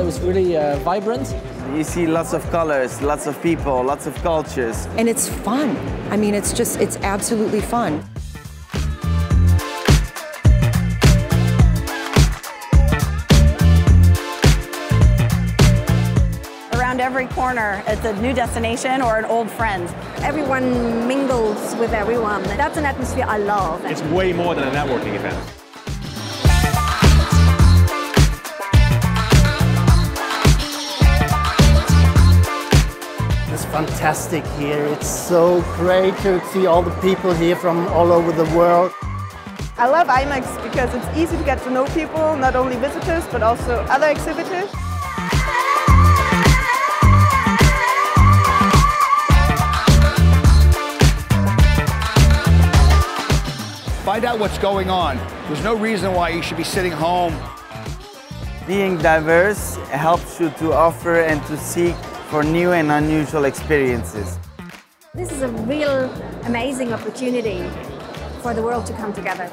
It was really vibrant. You see lots of colors, lots of people, lots of cultures. And it's fun. I mean, it's absolutely fun. Around every corner, it's a new destination or an old friend. Everyone mingles with everyone. That's an atmosphere I love. It's way more than a networking event. It's fantastic here. It's so great to see all the people here from all over the world. I love IMEX because it's easy to get to know people, not only visitors, but also other exhibitors. Find out what's going on. There's no reason why you should be sitting home. Being diverse helps you to offer and to seek for new and unusual experiences. This is a real amazing opportunity for the world to come together.